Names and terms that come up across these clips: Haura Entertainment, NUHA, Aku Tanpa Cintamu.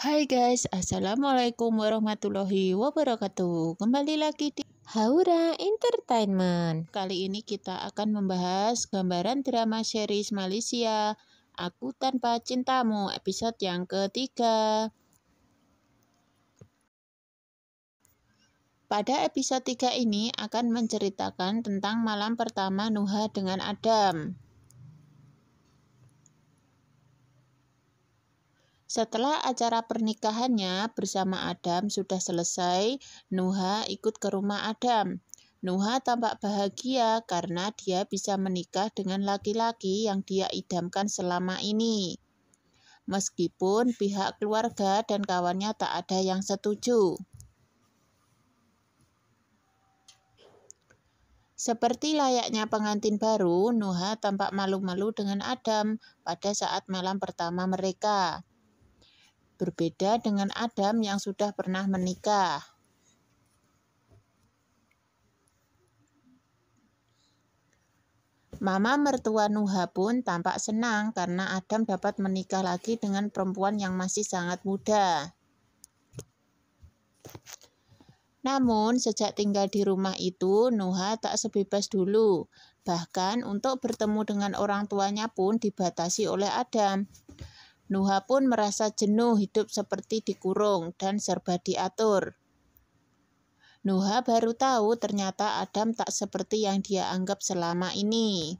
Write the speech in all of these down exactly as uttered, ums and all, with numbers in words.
Hai guys, assalamualaikum warahmatullahi wabarakatuh. Kembali lagi di Haura Entertainment. Kali ini kita akan membahas gambaran drama series Malaysia Aku Tanpa Cintamu episode yang ketiga. Pada episode tiga ini akan menceritakan tentang malam pertama Nuha dengan Adam. Setelah acara pernikahannya bersama Adam sudah selesai, Nuha ikut ke rumah Adam. Nuha tampak bahagia karena dia bisa menikah dengan laki-laki yang dia idamkan selama ini. Meskipun pihak keluarga dan kawannya tak ada yang setuju. Seperti layaknya pengantin baru, Nuha tampak malu-malu dengan Adam pada saat malam pertama mereka. Berbeda dengan Adam yang sudah pernah menikah. Mama mertua Nuha pun tampak senang karena Adam dapat menikah lagi dengan perempuan yang masih sangat muda. Namun, sejak tinggal di rumah itu, Nuha tak sebebas dulu. Bahkan, untuk bertemu dengan orang tuanya pun dibatasi oleh Adam. Nuha pun merasa jenuh hidup seperti dikurung dan serba diatur. Nuha baru tahu ternyata Adam tak seperti yang dia anggap selama ini.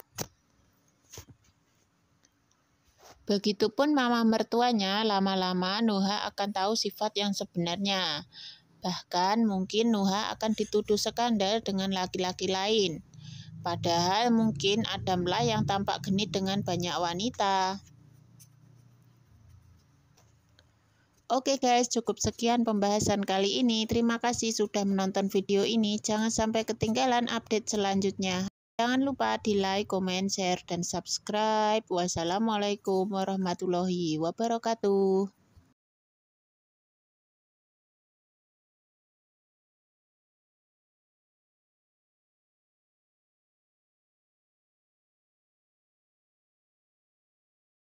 Begitupun mama mertuanya, lama-lama Nuha akan tahu sifat yang sebenarnya. Bahkan mungkin Nuha akan dituduh skandal dengan laki-laki lain. Padahal mungkin Adamlah yang tampak genit dengan banyak wanita. Oke guys, cukup sekian pembahasan kali ini. Terima kasih sudah menonton video ini. Jangan sampai ketinggalan update selanjutnya. Jangan lupa di like, comment, share, dan subscribe. Wassalamualaikum warahmatullahi wabarakatuh.